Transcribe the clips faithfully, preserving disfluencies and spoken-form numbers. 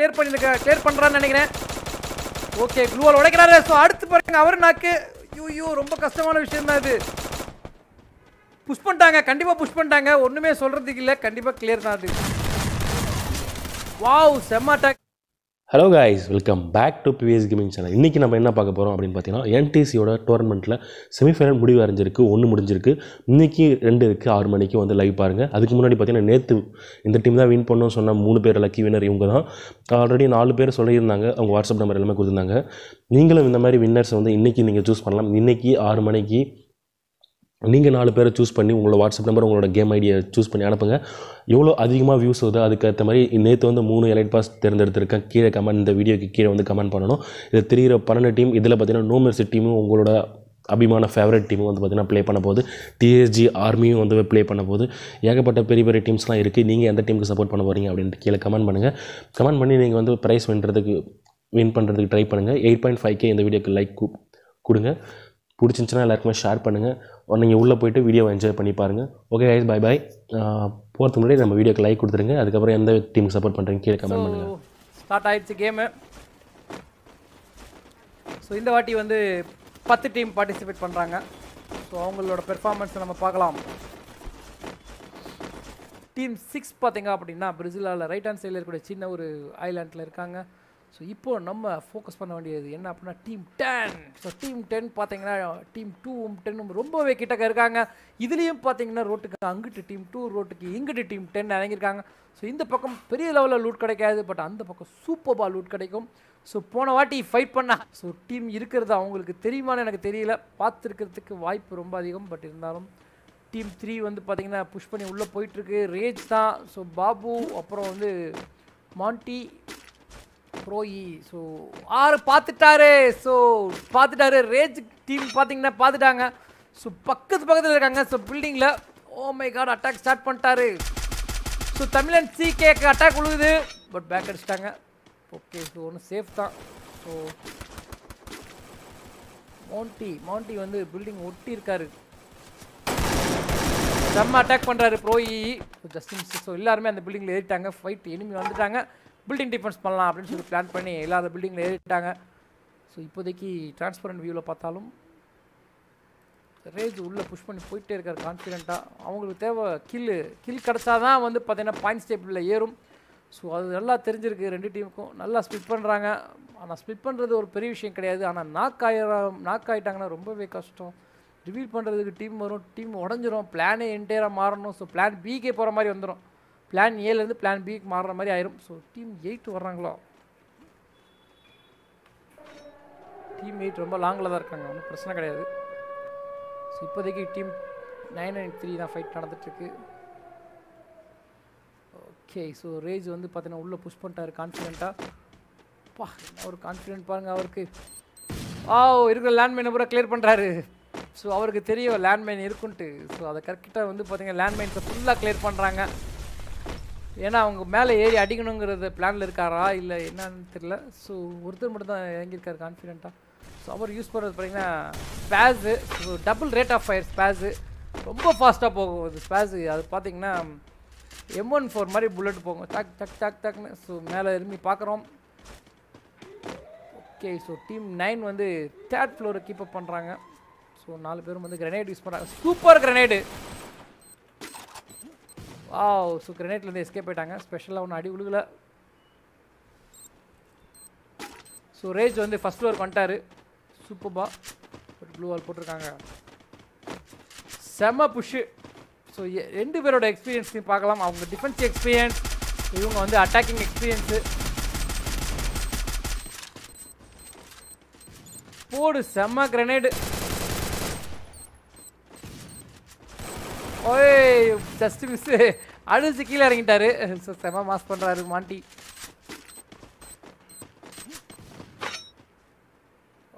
Clear பண்ணிருக்க, clear பண்றான்னு நினைக்கிறேன். ஓகே, க்ளூவால் உடைக்கிறாரு. ஸோ அடுத்து பாருங்க அவரு நாக்கு. ஐயோ, ரொம்ப கஷ்டமான விஷயம் தான் இது. புஷ் பண்ணிட்டாங்க, கண்டிப்பாக புஷ் பண்ணிட்டாங்க, ஒன்றுமே சொல்கிறதுக்கு இல்லை, கண்டிப்பாக கிளியர் தான் அது. வாவ், செம்ம attack. Hello guys, welcome back to PVS gaming channel. இன்றைக்கி நம்ம என்ன பார்க்க போகிறோம் அப்படின்னு பார்த்தீங்கன்னா, என்டிசியோட டோர்னமெண்ட்டில் செமிஃபைனல் முடிவு அடைஞ்சிருக்கு, ஒன்று முடிஞ்சிருக்கு. இன்றைக்கி ரெண்டு இருக்குது, ஆறு மணிக்கு வந்து லைவ் பாருங்கள். அதுக்கு முன்னாடி பார்த்தீங்கன்னா, நேற்று இந்த டீம் தான் வின் பண்ணோம் சொன்னால் மூணு பேர் லக்கி வின்னர் இவங்க தான். ஆல்ரெடி நாலு பேர் சொல்லியிருந்தாங்க, அவங்க வாட்ஸ்அப் நம்பர் எல்லாமே கொடுத்துருந்தாங்க. நீங்களும் இந்த மாதிரி வின்னர்ஸை வந்து இன்றைக்கி நீங்கள் சூஸ் பண்ணலாம். இன்றைக்கி ஆறு மணிக்கு நீங்கள் நாலு பேரை சூஸ் பண்ணி உங்களோட வாட்ஸ்அப் நம்பர், உங்களோட கேம் ஐடியை சூஸ் பண்ணி அனுப்புங்க. எவ்வளோ அதிகமாக வியூஸ் வருதோ அதுக்கேற்ற மாதிரி. நேற்று வந்து மூணு எலைட் பாஸ் தேர்ந்தெடுத்திருக்கேன். கீழே கமெண்ட், இந்த வீடியோக்கு கீழே வந்து கமெண்ட் பண்ணணும். இது தெரிகிற பன்னெண்டு டீம், இதில் பார்த்தீங்கன்னா நோமெர்சி டீமும் உங்களோட அபிமான ஃபேவரட் டீமும் வந்து பார்த்தீங்கன்னா ப்ளே பண்ண போகுது. டிஎஸ்ஜி ஆர்மியும் வந்து ப்ளே பண்ண போகுது. ஏகப்பட்ட பெரிய பெரிய டீம்ஸ்லாம் இருக்குது. நீங்கள் எந்த டீமுக்கு சப்போர்ட் பண்ண போகிறீங்க அப்படின்ட்டு கீழே கமெண்ட் பண்ணுங்கள். கமெண்ட் பண்ணி நீங்கள் வந்து ப்ரைஸ் வின்னுறதுக்கு வின் பண்ணுறதுக்கு ட்ரை பண்ணுங்கள். எயிட் பாயிண்ட் ஃபைவ் கே இந்த வீடியோக்கு லைக் கொடுங்க. பிடிச்சிருந்துச்சுன்னா எல்லாருக்குமே ஷேர் பண்ணுங்கள். நீங்கள் உள்ளே போய்ட்டு வீடியோவை என்ஜாய் பண்ணி பாருங்கள். Okay guys, bye bye. போகிறதுக்கு முன்னாடி நம்ம வீடியோக்கு லைக் கொடுத்துருங்க. அதுக்கப்புறம் எந்த டீமுக்கு சப்போர்ட் பண்ணுறீங்க கீழே கமெண்ட் பண்ணுங்கள். ஸ்டார்ட் ஆகிடுச்சு கேமு. ஸோ இந்த வாட்டி வந்து பத்து டீம் பார்ட்டிசிபேட் பண்ணுறாங்க. ஸோ அவங்களோட பெர்ஃபார்மன்ஸை நம்ம பார்க்கலாம். டீம் சிக்ஸ் பார்த்தீங்க அப்படின்னா பிரேசிலாவில் ரைட் ஹேண்ட் சைடில் இருக்கக்கூடிய சின்ன ஒரு ஐலாண்டில் இருக்காங்க. ஸோ இப்போது நம்ம ஃபோக்கஸ் பண்ண வேண்டியது என்ன அப்படின்னா, team ten. So team ten பார்த்தீங்கன்னா டீம் டூவும் டென்னும் ரொம்பவே கிட்டக்க இருக்காங்க. இதுலேயும் பார்த்தீங்கன்னா ரோட்டுக்கு அங்கிட்டு டீம் டூ, ரோட்டுக்கு இங்கிட்டு டீம் டென் இறங்கியிருக்காங்க. ஸோ இந்த பக்கம் பெரிய லெவலில் லூட் கிடைக்காது, பட் அந்த பக்கம் சூப்பர்பா லூட் கிடைக்கும். ஸோ போன வாட்டி ஃபைட் பண்ண ஸோ டீம் இருக்கிறது அவங்களுக்கு தெரியுமான்னு எனக்கு தெரியல, பார்த்துருக்கிறதுக்கு வாய்ப்பு ரொம்ப அதிகம். பட் இருந்தாலும் டீம் த்ரீ வந்து பார்த்திங்கன்னா புஷ் பண்ணி உள்ளே போயிட்டுருக்கு. ரேஜ் தான். ஸோ பாபு, அப்புறம் வந்து மாண்டி, ப்ரோயி. ஸோ ஆறு பார்த்துட்டாரு. ஸோ பார்த்துட்டாரு ரேஜ் டீம் பார்த்தீங்கன்னா பார்த்துட்டாங்க. ஸோ பக்கத்து பக்கத்தில் இருக்காங்க. ஸோ பில்டிங்கில் oh my god attack start பண்ணிட்டாரு. ஸோ தமிழன் சி கேக்கு அட்டாக் விழுகுது, பட் பேக் அடிச்சிட்டாங்க. ஓகே, ஸோ ஒன்று சேஃப் தான். ஸோ மாண்டி மாண்டி வந்து பில்டிங் ஒட்டி இருக்காரு. செம்ம அட்டாக் பண்ணுறாரு ப்ரோயி. Justin C. ஸோ எல்லாருமே அந்த பில்டிங்கில் ஏறிட்டாங்க. ஃபைட் எனிமி வந்துட்டாங்க. பில்டிங் டிஃபென்ஸ் பண்ணலாம் அப்படின்னு சொல்லி பிளான் பண்ணி எல்லா பில்டிங்கில் ஏறிட்டாங்க. ஸோ இப்போதைக்கு டிரான்ஸ்பரண்ட் வியூவில் பார்த்தாலும் ரேஜ் உள்ளே புஷ் பண்ணி போயிட்டே இருக்கார் கான்ஃபிடென்ட்டாக. அவங்களுக்கு தேவை கில். கில் கிடச்சா தான் வந்து பார்த்தீங்கன்னா பாயிண்ட் ஸ்டேபிளில் ஏறும். ஸோ அது நல்லா தெரிஞ்சிருக்கு ரெண்டு டீமுக்கும். நல்லா ஸ்பிட் பண்ணுறாங்க. ஆனால் ஸ்பிட் பண்ணுறது ஒரு பெரிய விஷயம் கிடையாது. ஆனால் நாக் ஆகிற நாக் ஆகிட்டாங்கன்னா ரொம்பவே கஷ்டம். ரிவீல் பண்ணுறதுக்கு டீம் வரும், டீம் உடஞ்சிரும், பிளானே என்டையராக மாறணும். ஸோ பிளான் பிக்கே போகிற மாதிரி வந்துடும். பிளான் ஏலேருந்து பிளான் பிக்கு மாறுற மாதிரி ஆயிரும். ஸோ டீம் எயிட் வர்றாங்களோ? டீம் எயிட் ரொம்ப லாங்கில் தான் இருக்காங்க, ஒன்றும் பிரச்சனை கிடையாது. ஸோ இப்போதைக்கு டீம் நைன் அண்ட் த்ரீ தான் ஃபைட் நடந்துட்டுருக்கு. ஓகே, ஸோ ரேஜ் வந்து பார்த்தீங்கன்னா உள்ளே புஷ் பண்ணிட்டாரு கான்ஃபிடென்ட்டாக. பா, ஒரு கான்ஃபிடென்ட் பாருங்கள் அவருக்கு. ஆ, இருக்கிற லேண்ட்மைனை பூரா கிளியர் பண்ணுறாரு. ஸோ அவருக்கு தெரியும் லேண்ட்மைன் இருக்குன்ட்டு. ஸோ அதை கரெக்டாக வந்து பார்த்தீங்கன்னா லேண்ட்மைன்ஸை ஃபுல்லாக கிளியர் பண்ணுறாங்க. ஏன்னா அவங்க மேலே ஏறி அடிக்கணுங்கிறது பிளானில் இருக்காரா இல்லை என்னன்னு தெரில. ஸோ ஒருத்தர் மட்டும் தான் இறங்கியிருக்காரு கான்ஃபிடென்ட்டாக. ஸோ அவர் யூஸ் பண்ணுறது பார்த்தீங்கன்னா space. So double rate of fire space ரொம்ப ஃபாஸ்ட்டாக போகும். அது ஸ்பேஸு அது பார்த்தீங்கன்னா எம் ஒன் ஃபோர் மாதிரி புல்லட் போகும். டக் டக் டக் டக்னு. ஸோ மேலே எருமி பார்க்குறோம். ஓகே, ஸோ டீம் நைன் வந்து தேர்ட் ஃப்ளோரை கீப் அப் பண்ணுறாங்க. ஸோ நாலு பேரும் வந்து கிரனேட் யூஸ் பண்ணுறாங்க. Super grenade. ஆ, ஸோ கிரனேட்லேருந்து எஸ்கேப் ஆகிட்டாங்க. ஸ்பெஷலாக ஒன்று அடி உழுகலை. ஸோ ரேஜ் வந்து ஃபஸ்ட் ஃப்ளோர் வந்துட்டார். சூப்பர்பா ஒரு ப்ளூ வால் போட்டிருக்காங்க. செம புஷ்ஷு. ஸோ ரெண்டு பேரோட எக்ஸ்பீரியன்ஸையும் பார்க்கலாம். அவங்க டிஃபென்ஸ் எக்ஸ்பீரியன்ஸ், இவங்க வந்து அட்டாக்கிங் எக்ஸ்பீரியன்ஸு. போடு செம்ம கிரனேடு. ஓய், ஜஸ்ட் மிஸ்ஸு. அடிச்சு கீழே இறங்கிட்டாரு. ஸோ செம மாஸ் பண்ணுறாரு மாண்டி.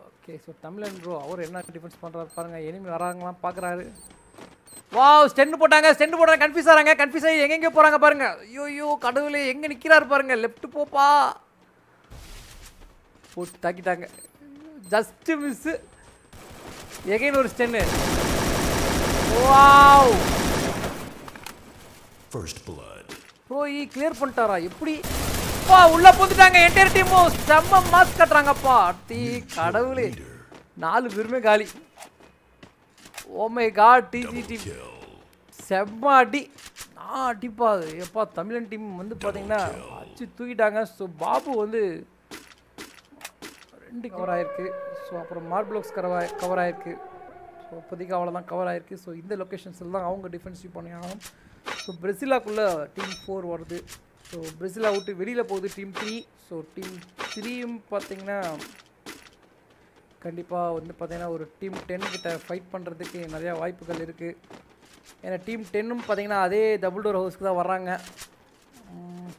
ஓகே, ஸோ தமிழன் ப்ரோ அவர் என்ன டிஃபென்ஸ் பண்ணுறாரு பாருங்கள். எனிமி வராங்களாம் பார்க்குறாரு. வா, ஸ்டெண்டு போட்டாங்க. ஸ்டெண்டு போட்டாங்க. கன்ஃபியூஸ் ஆகிறாங்க. கன்ஃபியூஸ் ஆகி எங்கெங்கே போகிறாங்க பாருங்கள். ஐயோ ஐயோ கடவுள், எங்கே நிற்கிறாரு பாருங்கள். லெஃப்ட்டு போப்பா போட்டு தாக்கிட்டாங்க. Just miss. எகைன் ஒரு ஸ்டென்னு. Wow, first blood. ப்ரோயி கிளியர் பண்ணிட்டாரா எப்படி? அப்பா உள்ள போட்டுட்டாங்க என்டையர் டீம். செம்ம மாஸ் கட்டறாங்கப்பா. டீ கடவுளே நாலு பேருமே காலி. Oh my God DG team செம்ம அடி. நான் அடிப்பா எப்பா தமிழன் டீம் வந்து பார்த்தீங்கன்னா அச்சு தூக்கிட்டாங்க. ஸோ பாபு வந்து ரெண்டு கவர் ஆகிருக்கு. ஸோ அப்புறம் மார்பிளாக்ஸ் கவர் கவர் ஆகிருக்கு. ஸோ இப்போதைக்கு அவ்வளோதான் கவர் ஆகிருக்கு. ஸோ இந்த லொக்கேஷன்ஸில் தான் அவங்க டிஃபென்சிவ் பண்ணி ஆகணும். ஸோ பிரசிலாக்குள்ளே டீம் ஃபோர் வருது. ஸோ பிரசிலா விட்டு வெளியில் போகுது டீம் த்ரீ. ஸோ டீம் த்ரீயும் பார்த்திங்கன்னா கண்டிப்பாக வந்து பார்த்திங்கன்னா ஒரு டீம் டென் கிட்ட ஃபைட் பண்ணுறதுக்கு நிறையா வாய்ப்புகள் இருக்குது. ஏன்னா டீம் டென்னும் பார்த்திங்கன்னா அதே டபுள் டோர் ஹவுஸ்க்கு தான் வர்றாங்க.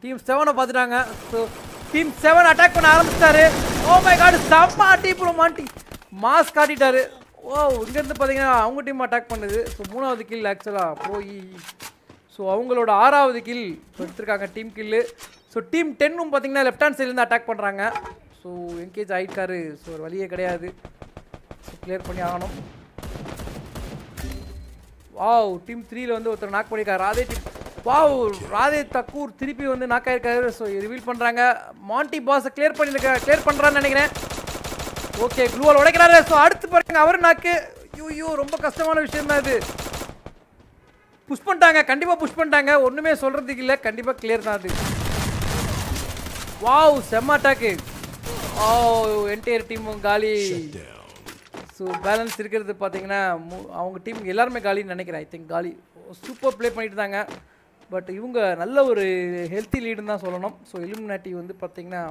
டீம் செவனை பார்த்துட்டாங்க. ஸோ டீம் செவன் அட்டாக் பண்ண ஆரம்பிச்சிட்டாரு. ஓ மை காட் செம்ம அடி ப்ரோ. மாட்டி மாஸ் காட்டிட்டாரு. ஓ இங்கேருந்து பார்த்திங்கன்னா அவங்க டீம் அட்டாக் பண்ணுது. ஸோ மூணாவது கில் ஆக்சுவலாக போய் ஸோ அவங்களோட ஆறாவது கில் எடுத்திருக்காங்க டீம் கில்லு. ஸோ டீம் டென்னும் பார்த்திங்கன்னா லெஃப்ட் ஹேண்ட் சைட்லேருந்து அட்டாக் பண்ணுறாங்க. ஸோ என்கேஜ் ஆகிட்டாரு. ஸோ ஒரு வழியே கிடையாது. ஸோ கிளியர் பண்ணி ஆகணும். வாவ் டீம் த்ரீயில் வந்து ஒருத்தர் நாக் பண்ணியிருக்காரு. ராதே டீம் வாவ் ராதே தக்கூர் திருப்பி வந்து நாக் ஆகிருக்காரு. ஸோ ரிவீல் பண்ணுறாங்க. மாண்டி பாஸை கிளியர் பண்ணியிருக்க கிளியர் பண்ணுறான்னு நினைக்கிறேன். ஓகே க்ளூவால் உடைக்கிறாரு. ஸோ அடுத்து பாருங்க அவர் நாக்கு. ஐயோ ரொம்ப கஷ்டமான விஷயம் தான் இது. புஷ் பண்ணிட்டாங்க கண்டிப்பாக புஷ் பண்ணிட்டாங்க. ஒன்றுமே சொல்கிறதுக்கு இல்லை. கண்டிப்பாக கிளியர் தான் அது. வாவ் செம்ம அட்டாக்கு. ஓ என்டையர் டீமும் காலி. ஸோ பேலன்ஸ் இருக்கிறது பார்த்தீங்கன்னா அவங்க டீம் எல்லாருமே காலின்னு நினைக்கிறேன். ஐ திங்க் காலி சூப்பர் ப்ளே பண்ணிட்டு இருந்தாங்க. பட் இவங்க நல்ல ஒரு ஹெல்த்தி லீடுன்னு தான் சொல்லணும். ஸோ எலிமினாட்டி வந்து பார்த்திங்கன்னா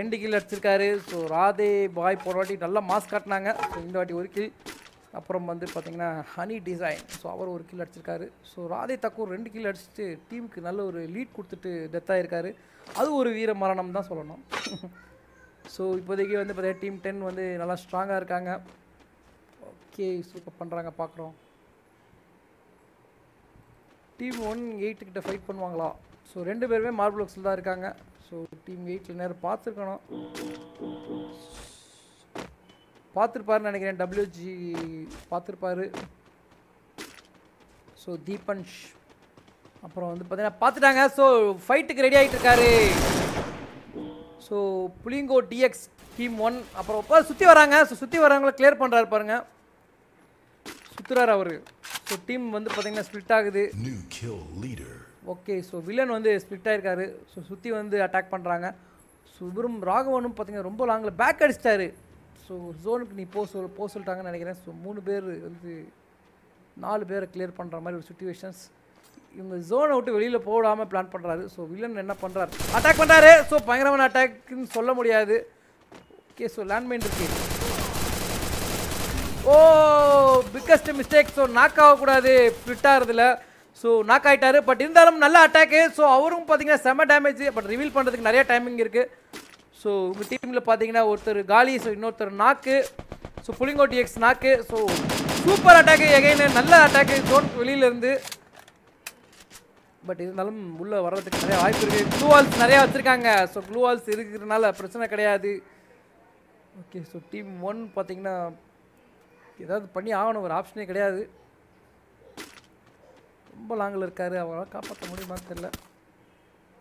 ரெண்டு கில் அடிச்சிருக்காரு. ஸோ ராதே பாய் போன வாட்டி நல்லா மாஸ் காட்டினாங்க. ஸோ இந்த வாட்டி ஒரு கில். அப்புறம் வந்து பார்த்திங்கன்னா ஹனி டிசைன். ஸோ அவர் ஒரு கீழ் அடிச்சிருக்காரு. ஸோ ராதே தக்கூர் ரெண்டு கீழ் அடிச்சுட்டு டீமுக்கு நல்ல ஒரு லீட் கொடுத்துட்டு டெத்தாகிருக்காரு. அது ஒரு வீர மரணம் தான் சொல்லணும். ஸோ இப்போதைக்கு வந்து பார்த்தீங்கன்னா டீம் டென் வந்து நல்லா ஸ்ட்ராங்காக இருக்காங்க. ஓகே சூப்பர் பண்ணுறாங்க பார்க்குறோம். டீம் ஒன் எயிட்டுக்கிட்ட ஃபைட் பண்ணுவாங்களா? ஸோ ரெண்டு பேருமே மார்பிளாக்ஸில் தான் இருக்காங்க. ஸோ டீம் எயிட்டில் நேரம் பார்த்துருக்கணும் பார்த்துருப்பாருன்னு நினைக்கிறேன். டபிள்யூஜி பார்த்துருப்பாரு. ஸோ தீபன்ஷ் அப்புறம் வந்து பார்த்தீங்கன்னா பார்த்துட்டாங்க. ஸோ ஃபைட்டுக்கு ரெடி ஆகிட்டு இருக்காரு. ஸோ புளிங்கோ டிஎக்ஸ் டீம் ஒன். அப்புறம் அப்போ சுற்றி வராங்க. ஸோ சுற்றி வராங்கள கிளியர் பண்ணுறாரு பாருங்க. சுற்றுறாரு அவர். ஸோ டீம் வந்து பார்த்தீங்கன்னா ஸ்பிளிட் ஆகுது. ஓகே ஸோ வில்லன் வந்து ஸ்பிளிட் ஆகிருக்காரு. ஸோ சுற்றி வந்து அட்டாக் பண்ணுறாங்க. ஸோ இவரும் ராகவனும் பார்த்தீங்கன்னா ரொம்ப லாங்கில் பேக் அடிச்சிட்டாரு. ஸோ ஜோனுக்கு நீ போ சொல் போ சொல்லிட்டாங்கன்னு நினைக்கிறேன். ஸோ மூணு பேர் வந்து நாலு பேரை கிளியர் பண்ணுற மாதிரி ஒரு சுச்சுவேஷன்ஸ். இவங்க ஜோனை விட்டு வெளியில் போடாமல் பிளான் பண்ணுறாரு. ஸோ வில்லன் என்ன பண்ணுறாரு? அட்டாக் பண்ணுறாரு. ஸோ பயங்கரமான அட்டாக்னு சொல்ல முடியாது. ஓகே ஸோ லேண்ட்மைன் இருக்கு. Oh biggest mistake. So knock ஆகக்கூடாது ஃபிட்டாகிறதுல. ஸோ நாக் ஆகிட்டாரு. பட் இருந்தாலும் நல்ல அட்டாக்கு. ஸோ அவரும் பார்த்தீங்கன்னா செம்ம டேமேஜ். பட் ரிவீல் பண்ணுறதுக்கு நிறையா டைமிங் இருக்குது. ஸோ உங்கள் டீமில் பார்த்தீங்கன்னா ஒருத்தர் காலி. ஸோ இன்னொருத்தர் நாக்கு. ஸோ புளிங்கோட்டி X knock. So super attack. Again நல்ல அட்டாக்கு ஜோன் வெளியிலேருந்து. பட் இருந்தாலும் உள்ளே வர்றதுக்கு நிறையா வாய்ப்பு இருக்குது. க்ளூ வால்ஸ் நிறையா வச்சுருக்காங்க. ஸோ க்ளூ வால்ஸ் இருக்கிறதுனால பிரச்சனை கிடையாது. ஓகே ஸோ டீம் ஒன் பார்த்தீங்கன்னா ஏதாவது பண்ணி ஆகணும். ஒரு ஆப்ஷனே கிடையாது. ரொம்ப லாங்கில் இருக்கார். அவங்களால காப்பாற்ற முடியுமான்னு தெரில.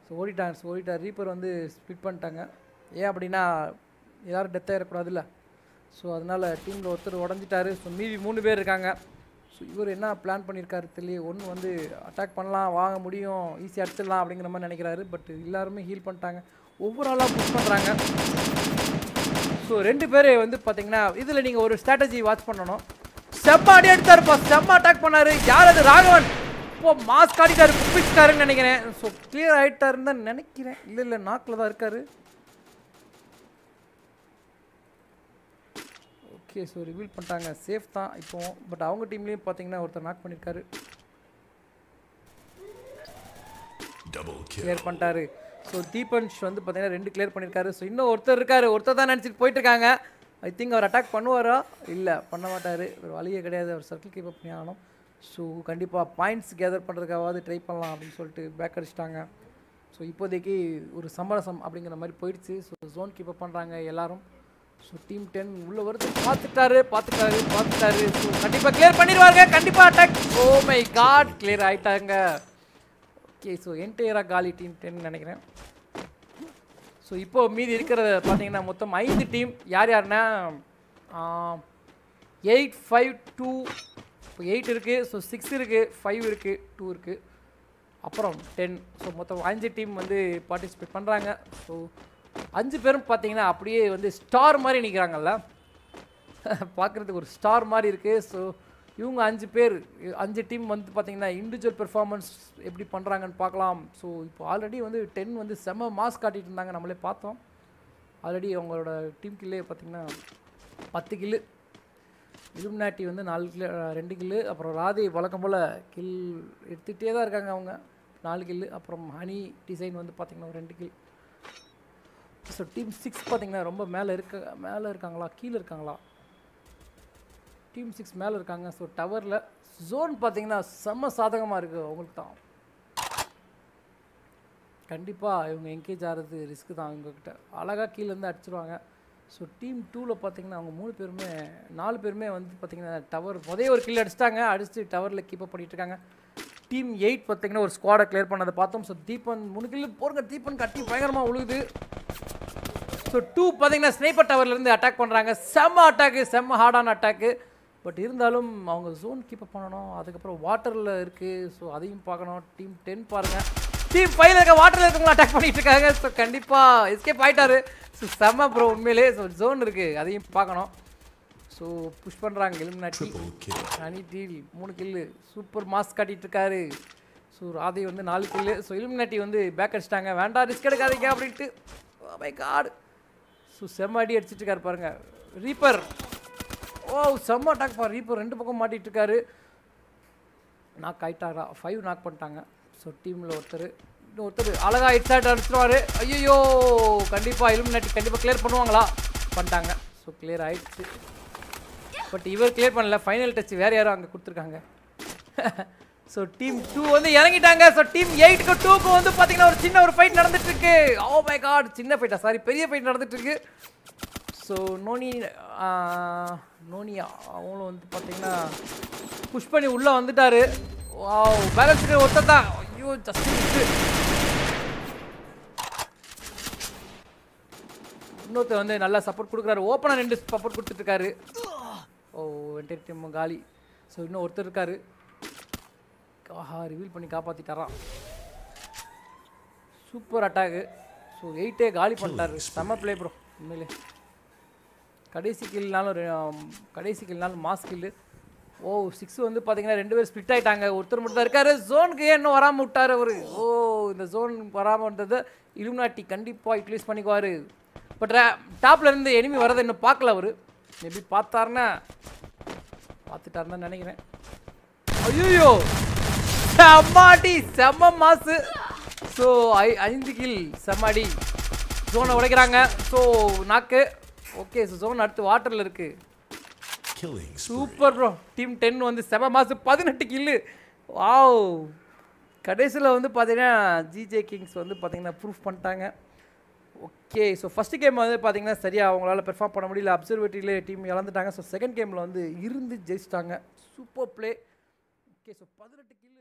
ஸோ ஓடிட்டாங்க. ஸோ ஓடிட்டார். ரீப்பர் வந்து ஸ்பிட் பண்ணிட்டாங்க. ஏன் அப்படின்னா எல்லோரும் டெத்தாக இருக்கக்கூடாதுல்ல. ஸோ அதனால் டீமில் ஒருத்தர் உடஞ்சிட்டாரு. ஸோ மீதி மூணு பேர் இருக்காங்க. ஸோ இவர் என்ன பிளான் பண்ணியிருக்காரு தெரியல. ஒன்று வந்து அட்டாக் பண்ணலாம் வாங்க முடியும் ஈஸியாக அடிச்சிடலாம் அப்படிங்கிற மாதிரி நினைக்கிறாரு. பட் எல்லாருமே ஹீல் பண்ணிட்டாங்க. ஒவ்வொரு ஆளாக புஷ் பண்ணுறாங்க. ஸோ ரெண்டு பேர் வந்து பார்த்திங்கன்னா இதில் நீங்கள் ஒரு ஸ்ட்ராட்டஜி வாட்ச் பண்ணணும். செம்ம அடி எடுத்தாருப்பா. செம்ம அட்டாக் பண்ணார். யார் அது? ராகவன். இப்போ மாஸ் காட்டிட்டாரு. குப்பிட்டாருன்னு நினைக்கிறேன். ஸோ கிளியர் ஆகிட்டாருன்னு தான் நினைக்கிறேன். இல்லை இல்லை நாக்கில் தான் இருக்கார். ஓகே ஸோ ரிவீல் பண்ணிட்டாங்க. சேஃப் தான் இப்போ. பட் அவங்க டீம்லேயும் பார்த்தீங்கன்னா ஒருத்தர் நாக் பண்ணியிருக்காரு. கிளியர் பண்ணிட்டாரு. ஸோ தீபன்ஷ் வந்து பார்த்தீங்கன்னா ரெண்டு கிளியர் பண்ணியிருக்காரு. ஸோ இன்னும் ஒருத்தர் இருக்காரு. ஒருத்தர் தான் நினச்சிட்டு போயிட்டுருக்காங்க. ஐ திங்க் அவர் அட்டாக் பண்ணுவாரா? இல்லை பண்ண மாட்டார். ஒரு வழியே கிடையாது. அவர் சர்க்கிள் கீப் அப் பண்ணி ஆகணும். ஸோ கண்டிப்பாக பாயிண்ட்ஸ் கேதர் பண்ணுறதுக்காவது ட்ரை பண்ணலாம் அப்படின்னு சொல்லிட்டு பேக் அடிச்சிட்டாங்க. ஸோ இப்போதைக்கு ஒரு சமரசம் அப்படிங்கிற மாதிரி போயிடுச்சு. ஸோ ஜோன் கீப் அப் பண்ணுறாங்க எல்லோரும். ஸோ டீம் டென் உள்ள வருது. பார்த்துட்டாரு பார்த்துட்டாரு பார்த்துட்டாரு ஸோ கண்டிப்பாக கிளியர் பண்ணிடுவாங்க. கண்டிப்பாக attack. Oh my god clear ஆகிட்டாங்க. ஓகே ஸோ என்டையராக காலி டீம் டென் நினைக்கிறேன். ஸோ இப்போது மீதி இருக்கிறத பார்த்தீங்கன்னா மொத்தம் ஐந்து டீம் யார் யாருன்னா எயிட் ஃபைவ் டூ இப்போ எயிட் இருக்குது, ஸோ சிக்ஸ் இருக்குது, ஃபைவ் இருக்குது, டூ இருக்குது, அப்புறம் டென். ஸோ மொத்தம் அஞ்சு டீம் வந்து பார்ட்டிசிபேட் பண்ணுறாங்க. ஸோ அஞ்சு பேரும் பார்த்தீங்கன்னா அப்படியே வந்து ஸ்டார் மாதிரி நிற்கிறாங்கல்ல, பார்க்குறதுக்கு ஒரு ஸ்டார் மாதிரி இருக்குது. ஸோ இவங்க அஞ்சு பேர் அஞ்சு டீம் வந்து பார்த்திங்கன்னா இண்டிவிஜுவல் பெர்ஃபார்மன்ஸ் எப்படி பண்ணுறாங்கன்னு பார்க்கலாம். ஸோ இப்போ ஆல்ரெடி வந்து டென் வந்து செம்ம மாஸ் காட்டிகிட்டு இருந்தாங்க, நம்மளே பார்த்தோம். ஆல்ரெடி அவங்களோட டீம் கில்லே பார்த்திங்கன்னா பத்து கில்லு, இலுமினாட்டி வந்து நாலு கில்லு ரெண்டு கில்லு, அப்புறம் ராதி வழக்கம் போல் கில் எடுத்துகிட்டே தான் இருக்காங்க அவங்க நாலு கில்லு, அப்புறம் ஹனி டிசைன் வந்து பார்த்திங்கன்னா ஒரு ரெண்டு கில். ஸோ டீம் சிக்ஸ் பார்த்திங்கன்னா ரொம்ப மேலே இருக்க மேலே இருக்காங்களா கீழே இருக்காங்களா, டீம் சிக்ஸ் மேலே இருக்காங்க. ஸோ டவரில் ஜோன் பார்த்திங்கன்னா செம்ம சாதகமாக இருக்குது அவங்களுக்கு தான், கண்டிப்பாக இவங்க என்கேஜ் ஆகிறது ரிஸ்க்கு தான் இவங்கக்கிட்ட, அழகாக கீழேருந்து அடிச்சிருவாங்க. ஸோ டீம் டூவில் பார்த்திங்கன்னா அவங்க மூணு பேருமே நாலு பேருமே வந்து பார்த்திங்கன்னா டவர் முதல் ஒரு கீழே அடிச்சிட்டாங்க, அடித்து டவரில் கீப்பப் பண்ணிகிட்ருக்காங்க. டீம் எயிட் பார்த்திங்கன்னா ஒரு ஸ்குவாடை கிளியர் பண்ணதை பார்த்தோம். ஸோ தீபன் மூணு கீழே போருங்க, தீபன் கட்டி பயங்கரமாக உழுகுது. ஸோ டூ பார்த்திங்கன்னா ஸ்னைப்பர் டவர்லேருந்து அட்டாக் பண்ணுறாங்க, செம்ம அட்டாக்கு, செம்ம ஹார்டான அட்டாக்கு. பட் இருந்தாலும் அவங்க ஜோன் கீப்பப் பண்ணணும், அதுக்கப்புறம் வாட்டரில் இருக்குது, ஸோ அதையும் பார்க்கணும். டீம் டென் பாருங்கள், டீம் ஃபைவ்ல இருக்க வாட்டரில் இருக்கவங்களும் அட்டாக் பண்ணிகிட்டு இருக்காங்க. ஸோ கண்டிப்பாக எஸ்கேப் ஆகிட்டாரு. ஸோ செம்ம ப்ரோ உண்மையிலே, ஸோ ஜோன் இருக்குது அதையும் பார்க்கணும். ஸோ புஷ் பண்ணுறாங்க இலுமினாட்டி, ஹனி டீல் மூணு கில்லு சூப்பர் மாஸ் காட்டிகிட்டு இருக்காரு. ஸோ ராதை வந்து நாலு கில்லு. ஸோ இலுமினாட்டி வந்து பேக் அடிச்சிட்டாங்க, வேண்டாம் ரிஸ்க் எடுக்காதீங்க அப்படின்ட்டு. ஓ மை காட், ஸோ செம்ம அடி அடிச்சிட்டு இருக்காரு பாருங்கள் ரீப்பர். ஓ செம்ம அட்டாக் பாரு, ரீப்பர் ரெண்டு பக்கம் மாட்டிகிட்டு இருக்காரு. நாக் ஆகிட்டாரா, ஃபைவ் நாக் பண்ணிட்டாங்க. ஸோ டீமில் ஒருத்தர் இன்னும் ஒருத்தர் அழகாக ஹெட் ஷாட் அடிச்சிடுவார். ஐயோ கண்டிப்பாக இலுமினாட்டி கண்டிப்பாக கிளியர் பண்ணுவாங்களா, பண்ணிட்டாங்க. ஸோ கிளியர் ஆகிடுச்சு, பட் இவர் கிளியர் பண்ணல, ஃபைனல் டச் வேறு யாரும் அங்கே கொடுத்துருக்காங்க. ஸோ டீம் டூ வந்து இறங்கிட்டாங்க. ஸோ டீம் எயிட்டுக்கு டூக்கு வந்து பார்த்தீங்கன்னா ஒரு சின்ன ஒரு ஃபைட் நடந்துட்டுருக்கு. ஓ மை காட், சின்ன ஃபைட்டா சாரி பெரிய ஃபைட் நடந்துட்டுருக்கு. ஸோ நோனி நோனியா அவங்களும் வந்து பார்த்தீங்கன்னா புஷ் பண்ணி உள்ளே வந்துட்டார். பேலன்ஸுக்கு ஒருத்தர் தான். ஐயோ ஜஸ்ட் இன்னொருத்தர் வந்து நல்லா சப்போர்ட் கொடுக்குறாரு, ஓப்பனாக ரெண்டு சப்போர்ட் கொடுத்துட்ருக்காரு. ஓ என்டையர் டீம் காலி. ஸோ இன்னும் ஒருத்தர் இருக்கார், ஆஹா ரிவீல் பண்ணி காப்பாற்றிட்டாரான். Super attack. ஸோ எயிட்டே காலி பண்ணிட்டாரு, செம்ம பிளே ப்ரோ உண்மையிலே. கடைசி கில்னாலும் கடைசி கில்னாலும் மாஸ் கில்லு. ஓ சிக்ஸ் வந்து பார்த்தீங்கன்னா ரெண்டு பேரும் ஸ்பிட் ஆகிட்டாங்க, ஒருத்தர் மட்டும் தான் இருக்காரு. ஜோனுக்கு ஏன் இன்னும் வராமல் விட்டார் அவர். ஓ இந்த ஜோன் வராமல் இருந்தது இலுமினாட்டி கண்டிப்பாக யூட்டிலைஸ் பண்ணிக்குவார். பட் டாப்பில் இருந்து எனிமி வரதை இன்னும் பார்க்கல அவர், மேபி பார்த்தாருன்னா பார்த்துட்டாருன்னு தான் நினைக்கிறேன். ஐயோ செம்மாடி செம்ம மாசு. ஸோ ஐ ஐந்து கில் செம்மாடி, ஜோனை உடைக்கிறாங்க. ஸோ நாக்கு ஓகே. ஸோ ஜோன் அடுத்து வாட்டரில் இருக்குது. சூப்பர் ப்ரோ, டீம் டென் வந்து செம்ம மாசு பதினெட்டு கில்லு. வாவ், கடைசியில் வந்து பார்த்தீங்கன்னா ஜிஜே கிங்ஸ் வந்து பார்த்தீங்கன்னா ப்ரூஃப் பண்ணிட்டாங்க. ஓகே, ஸோ ஃபஸ்ட்டு கேம் வந்து பார்த்தீங்கன்னா சரியாக அவங்களால பெர்ஃபார்ம் பண்ண முடியல, அப்சர்வேட்டரியிலே டீம் இழந்துட்டாங்க. ஸோ செகண்ட் கேமில் வந்து இருந்து ஜெயிச்சிட்டாங்க, சூப்பர் பிளே. ஓகே, ஸோ பதினெட்டு கில்.